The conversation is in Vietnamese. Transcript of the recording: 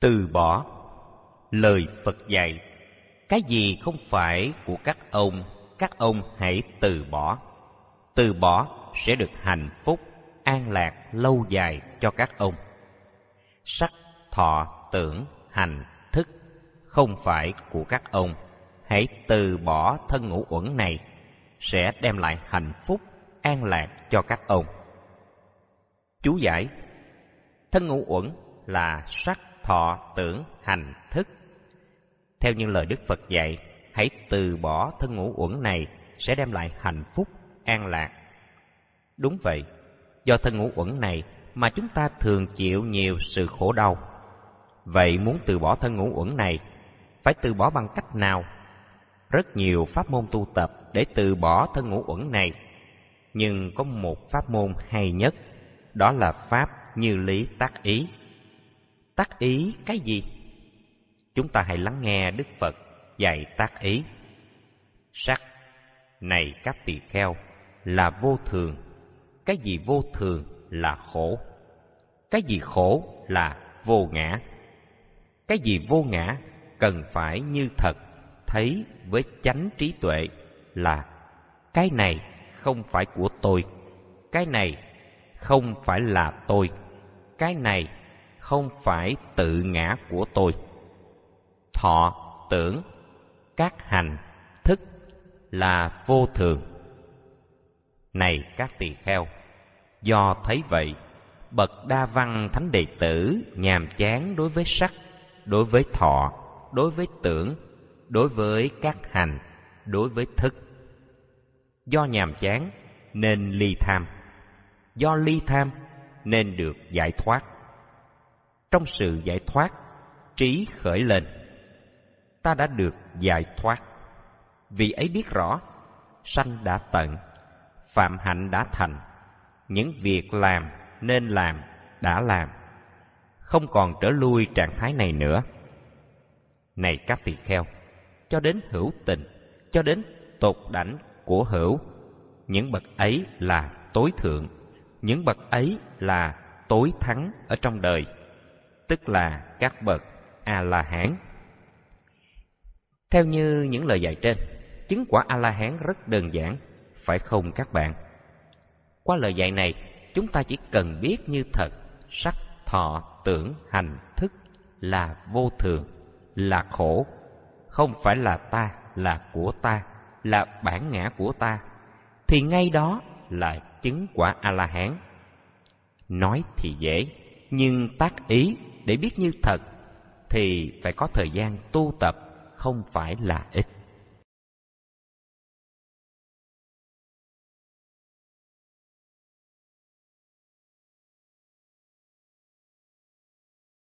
Từ bỏ lời Phật dạy, cái gì không phải của các ông hãy từ bỏ. Từ bỏ sẽ được hạnh phúc, an lạc lâu dài cho các ông. Sắc, thọ, tưởng, hành, thức không phải của các ông, hãy từ bỏ thân ngũ uẩn này, sẽ đem lại hạnh phúc, an lạc cho các ông. Chú giải: thân ngũ uẩn là sắc, thọ, tưởng, hành, thức. Theo những lời Đức Phật dạy, hãy từ bỏ thân ngũ uẩn này sẽ đem lại hạnh phúc, an lạc. Đúng vậy, do thân ngũ uẩn này mà chúng ta thường chịu nhiều sự khổ đau. Vậy muốn từ bỏ thân ngũ uẩn này, phải từ bỏ bằng cách nào? Rất nhiều pháp môn tu tập để từ bỏ thân ngũ uẩn này, nhưng có một pháp môn hay nhất, đó là pháp Như Lý Tác Ý. Tác ý cái gì? Chúng ta hãy lắng nghe Đức Phật dạy tác ý. Sắc: này các tỳ kheo, là vô thường. Cái gì vô thường là khổ. Cái gì khổ là vô ngã. Cái gì vô ngã cần phải như thật thấy với chánh trí tuệ, là cái này không phải của tôi, cái này không phải là tôi, cái này không phải tự ngã của tôi. Thọ, tưởng, các hành, thức là vô thường. Này các tỳ kheo, do thấy vậy, bậc đa văn thánh đệ tử nhàm chán đối với sắc, đối với thọ, đối với tưởng, đối với các hành, đối với thức. Do nhàm chán nên ly tham, do ly tham nên được giải thoát. Trong sự giải thoát, trí khởi lên: ta đã được giải thoát. Vì ấy biết rõ, sanh đã tận, phạm hạnh đã thành, những việc làm nên làm đã làm, không còn trở lui trạng thái này nữa. Này các tỳ kheo, cho đến hữu tình, cho đến tột đảnh của hữu, những bậc ấy là tối thượng, những bậc ấy là tối thắng ở trong đời, tức là các bậc A-la-hán. Theo như những lời dạy trên, chứng quả A-la-hán rất đơn giản, phải không các bạn? Qua lời dạy này, chúng ta chỉ cần biết như thật sắc, thọ, tưởng, hành, thức là vô thường, là khổ, không phải là ta, là của ta, là bản ngã của ta, thì ngay đó là chứng quả A-la-hán. Nói thì dễ, nhưng tác ý để biết như thật thì phải có thời gian tu tập, không phải là ít.